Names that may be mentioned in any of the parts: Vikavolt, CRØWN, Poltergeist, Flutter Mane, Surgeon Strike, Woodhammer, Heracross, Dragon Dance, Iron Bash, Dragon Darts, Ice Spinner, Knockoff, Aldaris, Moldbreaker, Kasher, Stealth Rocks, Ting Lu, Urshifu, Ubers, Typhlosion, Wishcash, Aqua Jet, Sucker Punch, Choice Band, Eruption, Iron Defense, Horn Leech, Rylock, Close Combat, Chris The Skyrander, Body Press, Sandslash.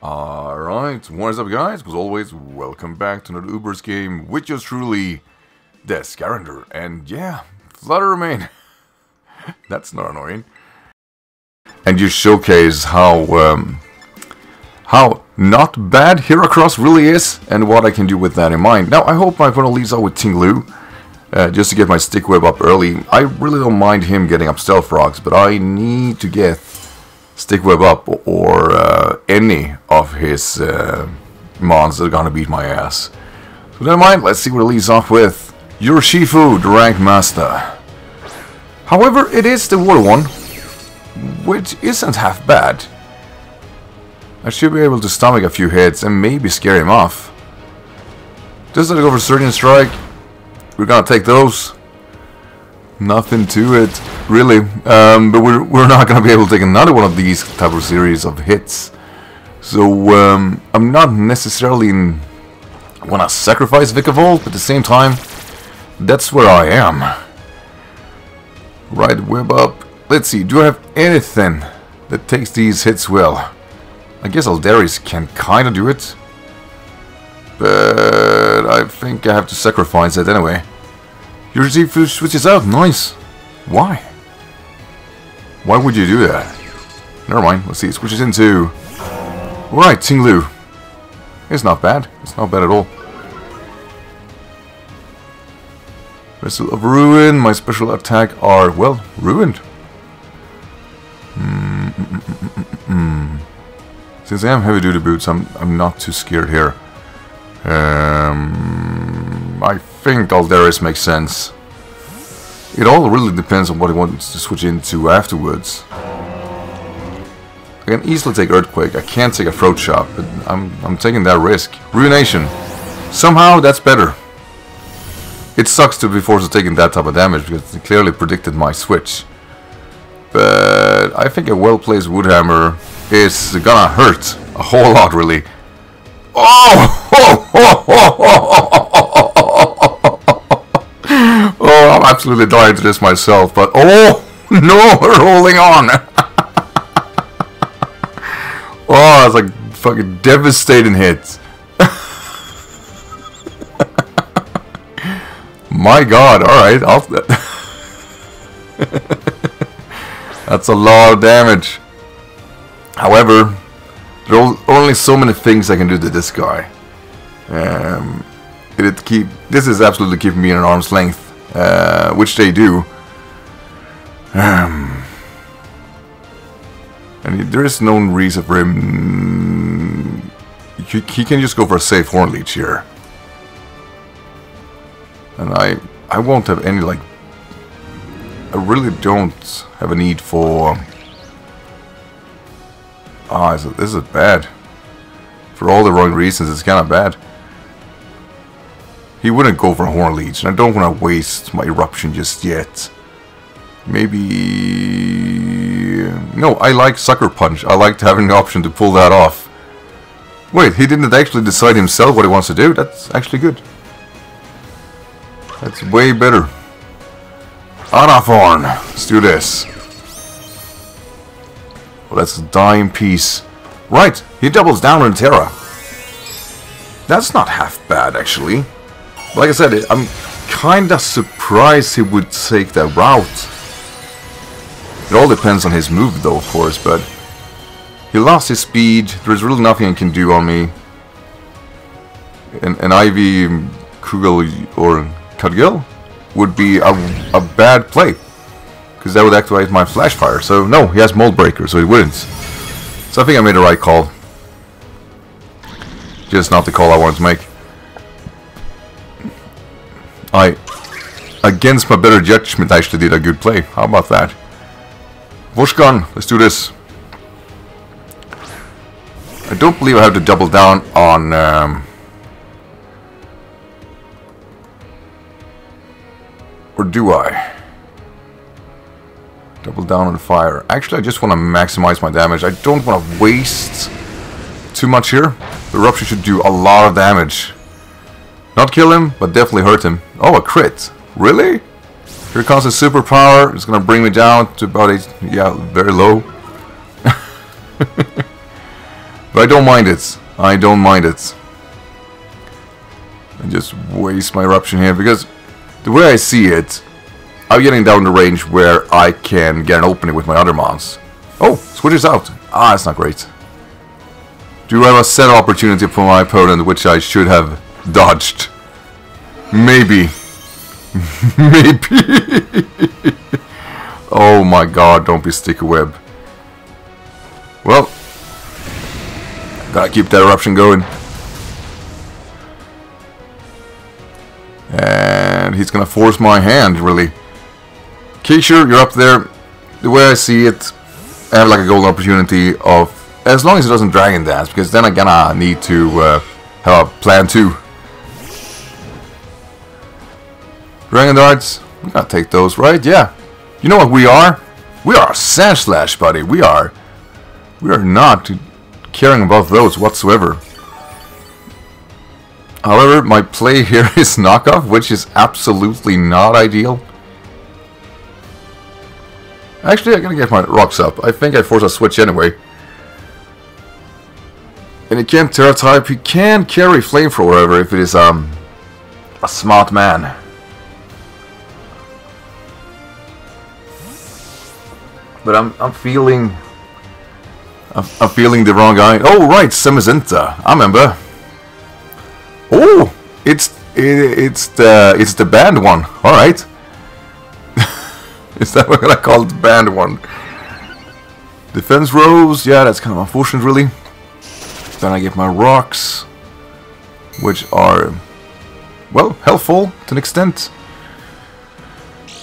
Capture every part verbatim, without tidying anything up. Alright, what is up guys, as always, welcome back to another Uber's game with yours truly, the Scarender, and yeah, Flutter Mane. That's not annoying. And you showcase how, um, how not bad Heracross really is, and what I can do with that in mind. Now, I hope my opponent leaves out with Ting Lu, uh, just to get my stick web up early. I really don't mind him getting up Stealth Rocks, but I need to get stick web up or uh, any of his uh, mons that are gonna beat my ass. So never mind, let's see what it leads off with. Urshifu, the Ranked Master. However, it is the water one, which isn't half bad. I should be able to stomach a few hits and maybe scare him off. Just let it go for Surgeon Strike. We're gonna take those. Nothing to it, really, um, but we're, we're not going to be able to take another one of these type of series of hits. So, um, I'm not necessarily want to sacrifice Vikavolt, but at the same time, that's where I am. Right web up. Let's see, do I have anything that takes these hits well? I guess Aldaris can kind of do it, but I think I have to sacrifice it anyway. Urshifu switches out, nice. Why? Why would you do that? Never mind, let's see, it switches into... Alright, Ting Lu. It's not bad, it's not bad at all. Vessel of Ruin, my special attack are, well, ruined. Mm, mm, mm, mm, mm. Since I am heavy duty boots, I'm, I'm not too scared here. Um, I think Aldaris makes sense. It all really depends on what he wants to switch into afterwards. I can easily take Earthquake. I can't take a Throat Chop, but I'm I'm taking that risk. Ruination. Somehow that's better. It sucks to be forced to taking that type of damage because it clearly predicted my switch. But I think a well-placed Woodhammer is gonna hurt a whole lot, really. Oh, I'm absolutely dying to this myself, but oh no, we're holding on. Oh, it's like fucking devastating hits. My God! All right, I'll that's a lot of damage. However, there are only so many things I can do to this guy. Um, it keep this is absolutely keeping me in an arm's length, uh, which they do. Um, and there is no reason for him. He, he can just go for a safe Horn Leech here, and I I won't have any like. I really don't have a need for. Ah, oh, this is bad. For all the wrong reasons, it's kind of bad. He wouldn't go for a Horn Leech, and I don't want to waste my Eruption just yet. Maybe... No, I like Sucker Punch. I liked having the option to pull that off. Wait, he didn't actually decide himself what he wants to do? That's actually good. That's way better. Anaforn! Let's do this. Let's die in peace. Right, he doubles down on Terra. That's not half bad, actually. Like I said, I'm kinda surprised he would take that route. It all depends on his move, though, of course, but... He lost his speed, there's really nothing he can do on me. An, an Ivy, Kugel, or Cutgill would be a, a bad play. Because that would activate my Flashfire. So, no, he has Moldbreaker, so he wouldn't. So I think I made the right call. Just not the call I wanted to make. I, against my better judgment, actually did a good play. How about that? Vushkan, let's do this. I don't believe I have to double down on... Um, or do I? Double down on the fire. Actually, I just want to maximize my damage. I don't want to waste too much here. The Eruption should do a lot of damage. Not kill him, but definitely hurt him. Oh, a crit. Really? Here comes the superpower. It's going to bring me down to about eight. Yeah, very low. But I don't mind it. I don't mind it. And just waste my eruption here, because the way I see it, I'm getting down the range where I can get an opening with my other mons. Oh, switches out. Ah, that's not great. Do I have a set opportunity for my opponent, which I should have dodged? Maybe. Maybe. Oh my god, don't be sticky web. Well, gotta keep that eruption going. And he's gonna force my hand, really. Kasher, you're up there. The way I see it, I have like a golden opportunity of, as long as it doesn't Dragon Dance, because then I gonna need to uh, have a plan too. Dragon Darts, we gotta take those, right? Yeah. You know what we are? We are Sandslash, buddy. We are. We are not caring about those whatsoever. However, my play here is Knockoff, which is absolutely not ideal. Actually, I'm gonna get my rocks up. I think I force a switch anyway. And he can't Terra type. He can carry Flamethrower, however, if it is um a smart man. But I'm I'm feeling I'm, I'm feeling the wrong guy. Oh right, Semizenta. I remember. Oh, it's it, it's the it's the band one. All right. Is that what I call it? Band one. Defense rows. Yeah, that's kind of unfortunate, really. Then I get my rocks, which are, well, helpful to an extent.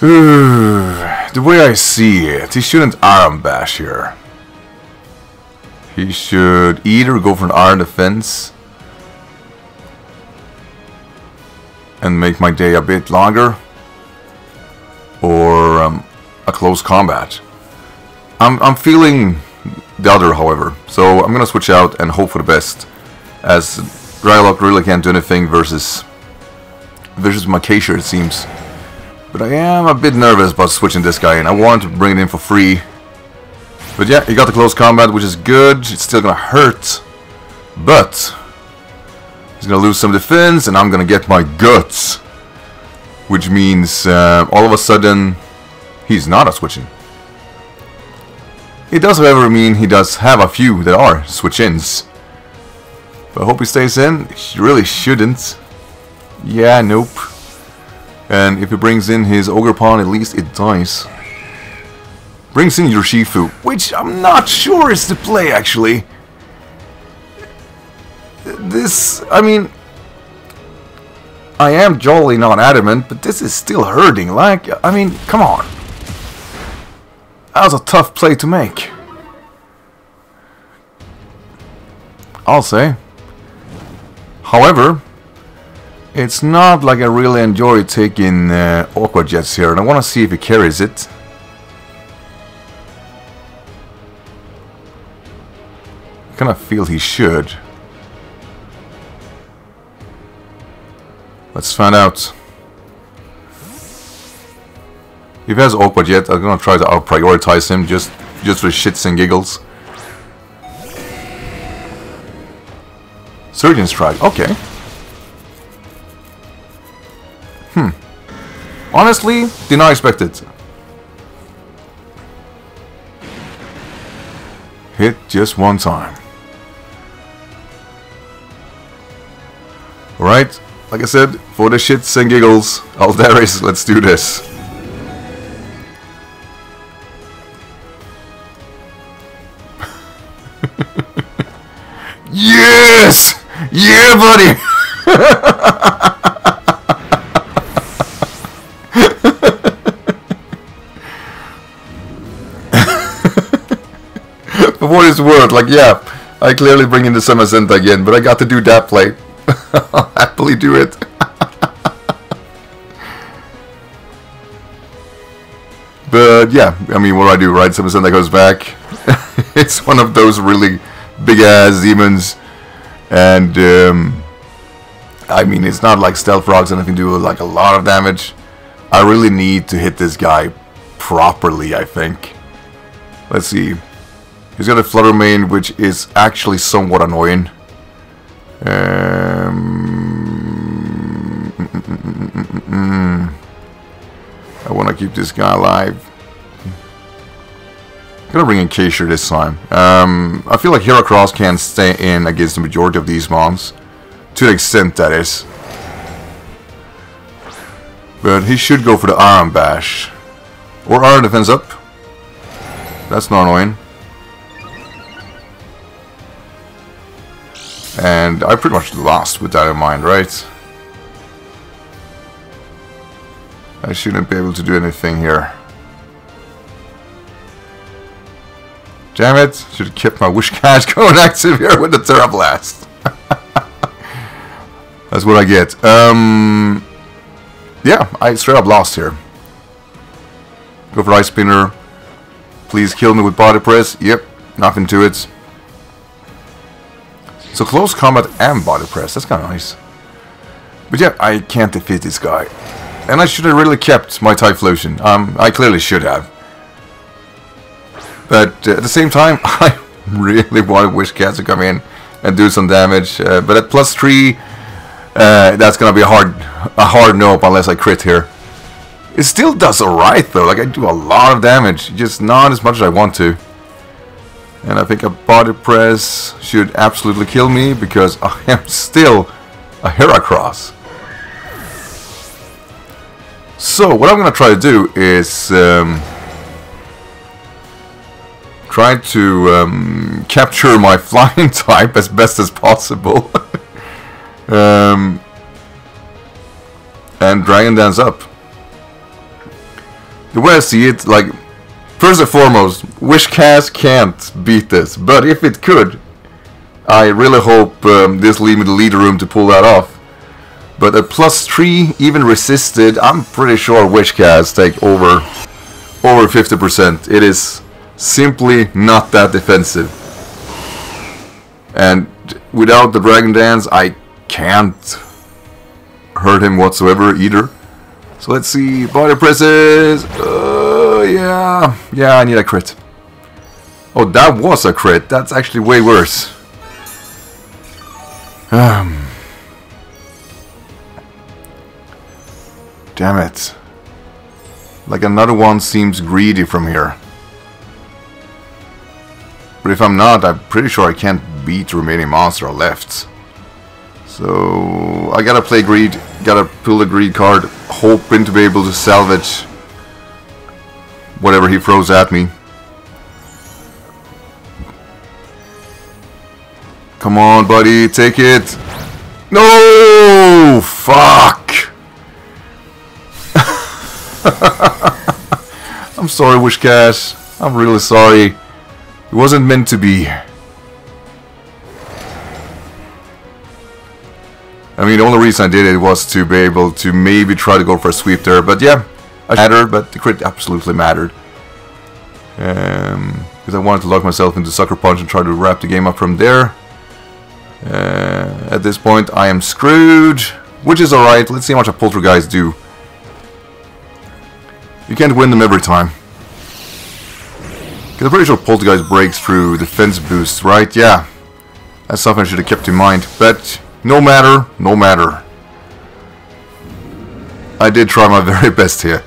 The way I see it, he shouldn't Iron Bash here. He should either go for an Iron Defense and make my day a bit longer, or um, a Close Combat. I'm, I'm feeling the other, however, so I'm gonna switch out and hope for the best, as Rylock really can't do anything versus versus my Kasher, it seems. But I am a bit nervous about switching this guy in. I want to bring it in for free, but yeah, he got the Close Combat, which is good. It's still gonna hurt, but he's gonna lose some defense, and I'm gonna get my guts, which means uh, all of a sudden he's not a switching. It does, however, mean he does have a few that are switch-ins. But I hope he stays in. He really shouldn't. Yeah, nope. And if he brings in his Ogre Pawn, at least it dies. Brings in Urshifu, which I'm not sure is the play, actually. This, I mean... I am jolly not adamant, but this is still hurting. Like, I mean, come on. That was a tough play to make, I'll say. However, it's not like I really enjoy taking uh, Aqua Jets here, and I want to see if he carries it. I kind of feel he should. Let's find out. If he has Aqua Jet, I'm gonna try to out prioritize him just just for shits and giggles. Surgeon Strike, okay. Hmm. Honestly, did not expect it. Hit just one time. Alright, like I said, for the shits and giggles, Aldaris, let's do this. Yes! Yeah, buddy! For what it's worth, like, yeah, I clearly bring in the Semizenta again, but I got to do that play. I'll happily do it. But, yeah, I mean, what do I do, right? Semizenta goes back. It's one of those really... big ass demons, and um, I mean, it's not like Stealth Rocks and I can do like a lot of damage. I really need to hit this guy properly, I think. Let's see. He's got a Flutter Mane, which is actually somewhat annoying. Um, mm, mm, mm, mm, mm. I want to keep this guy alive. I'm gonna bring in Kasher this time. Um, I feel like Heracross can stay in against the majority of these mons, to the extent that is. But he should go for the Iron Bash. Or Iron Defense up. That's not annoying. And I pretty much lost with that in mind, right? I shouldn't be able to do anything here. Damn it! Should have kept my wish cash going active here with the Terra Blast. That's what I get. Um, yeah, I straight up lost here. Go for Ice Spinner. Please kill me with Body Press. Yep, nothing to it. So Close Combat and Body Press. That's kind of nice. But yeah, I can't defeat this guy. And I should have really kept my Typhlosion. Um, I clearly should have. But uh, at the same time, I really want Wish Cat to come in and do some damage. Uh, but at plus three, uh, that's gonna be a hard, a hard nope unless I crit here. It still does alright though. Like I do a lot of damage, just not as much as I want to. And I think a Body Press should absolutely kill me because I am still a Heracross. So what I'm gonna try to do is. Um, Try to um, capture my flying type as best as possible. um, and Dragon Dance up. The way I see it, like, first and foremost, Wishcast can't beat this. But if it could, I really hope um, this leaves me the leader room to pull that off. But a plus three, even resisted, I'm pretty sure Wishcast take over, over fifty percent. It is simply not that defensive, and without the Dragon Dance I can't hurt him whatsoever either. So let's see, Body Presses. Uh, yeah, yeah, I need a crit. Oh, that was a crit. That's actually way worse. Um, damn it! Like another one seems greedy from here. But if I'm not, I'm pretty sure I can't beat the remaining monster left. So I gotta play Greed, gotta pull the Greed card, hoping to be able to salvage whatever he throws at me. Come on, buddy, take it. No! Fuck! I'm sorry, Wishcash. I'm really sorry. It wasn't meant to be. I mean, the only reason I did it was to be able to maybe try to go for a sweep there, but yeah, I mattered, but the crit absolutely mattered. Um, because I wanted to lock myself into Sucker Punch and try to wrap the game up from there. Uh, at this point, I am screwed, which is alright. Let's see how much a Poltergeist do. You can't win them every time. I'm pretty sure Poltergeist breaks through defense boosts, right? Yeah. That's something I should have kept in mind. But no matter, no matter. I did try my very best here.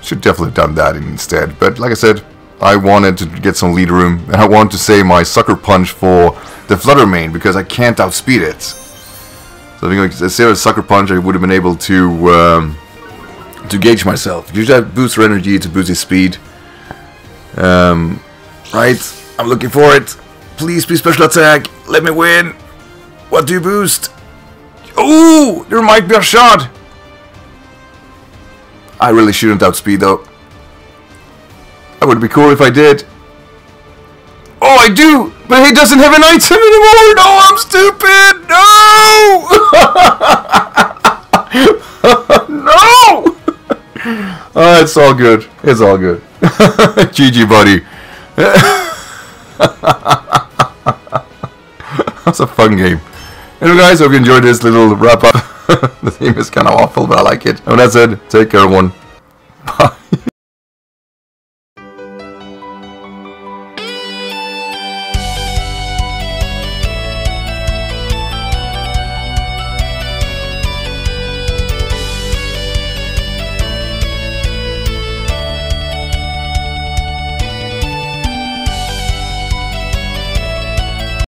Should definitely have done that instead. But like I said, I wanted to get some lead room. And I wanted to save my Sucker Punch for the Flutter Mane because I can't outspeed it. So I think if I saved a Sucker Punch, I would have been able to... Um, to gauge myself. Use that booster energy to boost his speed. Um, right, I'm looking for it. Please, please special attack. Let me win. What do you boost? Oh, there might be a shot. I really shouldn't outspeed though. That would be cool if I did. Oh, I do, but he doesn't have an item anymore. No, I'm stupid. No. No. Oh, it's all good. It's all good. G G, buddy. That's a fun game. Anyway, guys, hope you enjoyed this little wrap-up. The theme is kind of awful, but I like it. And that's it. Take care, everyone. Bye.